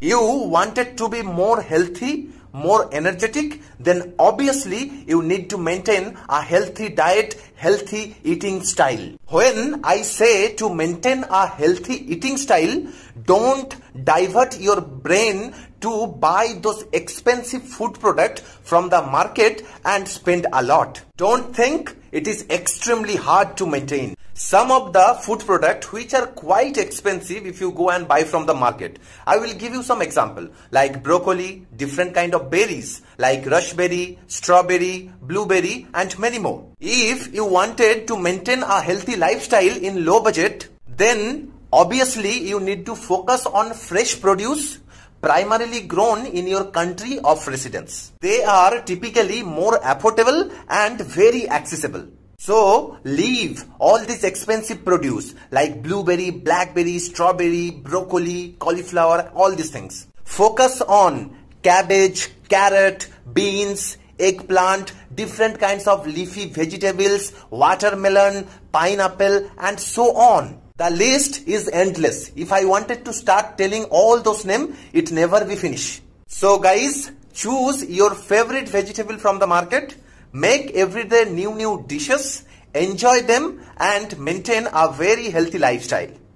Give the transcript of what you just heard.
you wanted to be more healthy, more energetic, then obviously you need to maintain a healthy diet, healthy eating style. When I say to maintain a healthy eating style, don't divert your brain to buy those expensive food products from the market and spend a lot. Don't think it is extremely hard to maintain. Some of the food products which are quite expensive if you go and buy from the market. I will give you some example, like broccoli, different kind of berries like raspberry, strawberry, blueberry and many more. If you wanted to maintain a healthy lifestyle in low budget, then obviously you need to focus on fresh produce primarily grown in your country of residence. They are typically more affordable and very accessible. So leave all this expensive produce like blueberry, blackberry, strawberry, broccoli, cauliflower, all these things. Focus on cabbage, carrot, beans, eggplant, different kinds of leafy vegetables, watermelon, pineapple and so on. The list is endless. If I wanted to start telling all those names, it never will finish. So guys, choose your favorite vegetable from the market. Make everyday new dishes, enjoy them and maintain a very healthy lifestyle.